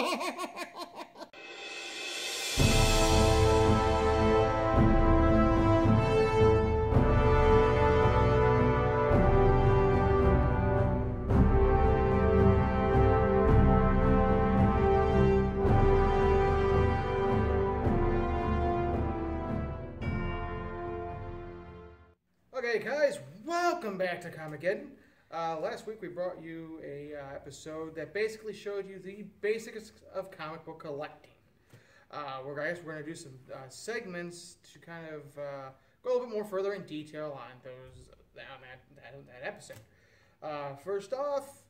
Okay guys, welcome back to Comicgeddon. Last week we brought you a episode that basically showed you the basics of comic book collecting. We're going to do some segments to kind of go a little bit more further in detail on that episode. First off,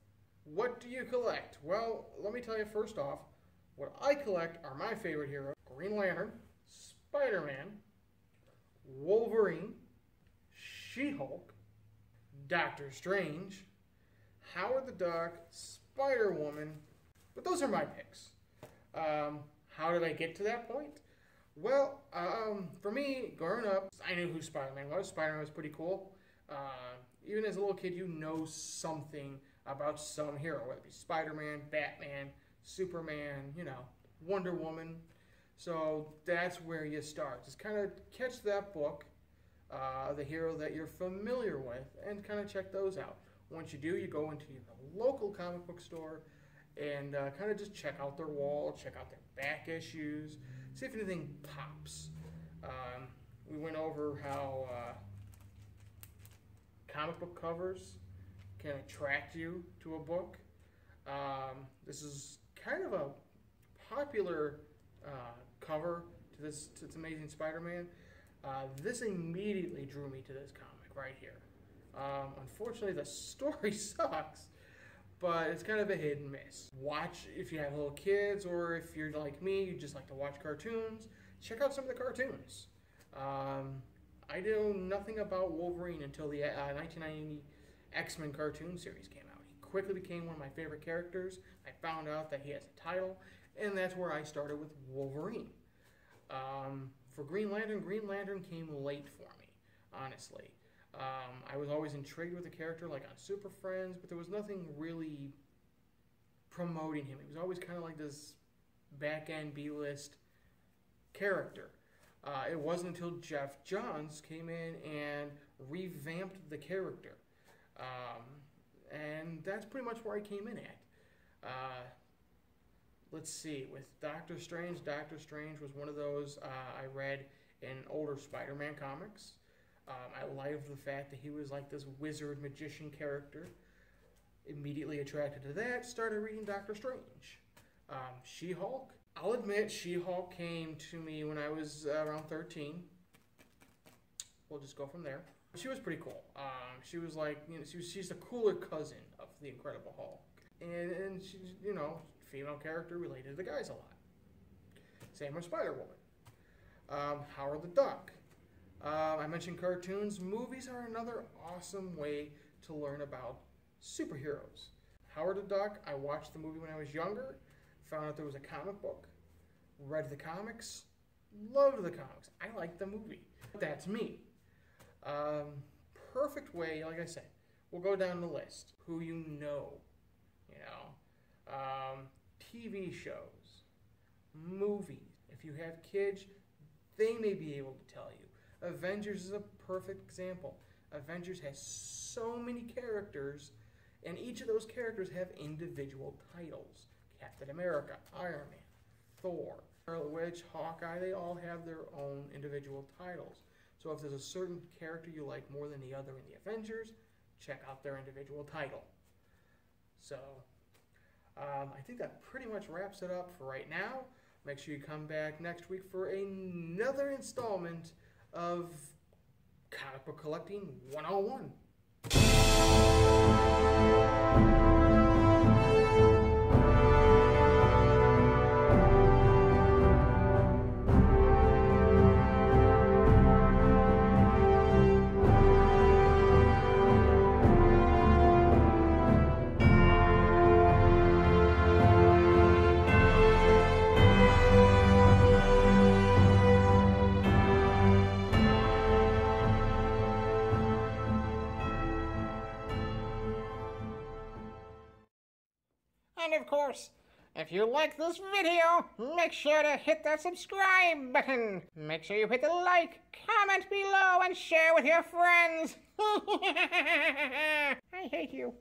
what do you collect? Well, let me tell you first off, what I collect are my favorite heroes: Green Lantern, Spider-Man, Wolverine, She-Hulk, Doctor Strange, Howard the Duck, Spider-Woman, but those are my picks. How did I get to that point? Well, for me, growing up, I knew who Spider-Man was. Spider-Man was pretty cool. Even as a little kid, you know something about some hero, whether it be Spider-Man, Batman, Superman, you know, Wonder Woman. So that's where you start. Just kind of catch that book. The hero that you're familiar with, and kind of check those out. Once you do, you go into your local comic book store and kind of just check out their wall, check out their back issues, see if anything pops. We went over how comic book covers can attract you to a book. This is kind of a popular cover to this Amazing Spider-Man. This immediately drew me to this comic right here. Unfortunately, the story sucks, but it's kind of a hit and miss. Watch if you have little kids, or if you're like me, you just like to watch cartoons, check out some of the cartoons. I know nothing about Wolverine until the 1990 X-Men cartoon series came out. He quickly became one of my favorite characters. I found out that he has a title, and that's where I started with Wolverine. For Green Lantern came late for me, honestly. I was always intrigued with the character, like on Super Friends, but there was nothing really promoting him. He was always kind of like this back-end B-list character. It wasn't until Geoff Johns came in and revamped the character. And that's pretty much where I came in at. Let's see, with Doctor Strange was one of those I read in older Spider-Man comics. I loved the fact that he was like this wizard magician character. Immediately attracted to that, started reading Doctor Strange. She-Hulk. I'll admit She-Hulk came to me when I was around 13. We'll just go from there. She was pretty cool. She was like, you know, she's the cooler cousin of the Incredible Hulk. And she's, you know, female character related to the guys a lot. Same with Spider-Woman. Howard the Duck. I mentioned cartoons. Movies are another awesome way to learn about superheroes. Howard the Duck, I watched the movie when I was younger, found out there was a comic book, read the comics, loved the comics. I liked the movie. That's me. Perfect way, like I said, we'll go down the list. Who you know, you know. TV shows, movies. If you have kids, they may be able to tell you. Avengers is a perfect example. Avengers has so many characters, and each of those characters have individual titles. Captain America, Iron Man, Thor, Scarlet Witch, Hawkeye, they all have their own individual titles. So if there's a certain character you like more than the other in the Avengers, check out their individual title. So... I think that pretty much wraps it up for right now. Make sure you come back next week for another installment of Comic Book Collecting 101. And of course, If you like this video, make sure to hit that subscribe button. Make sure you hit the like, comment below, and share with your friends. I hate you.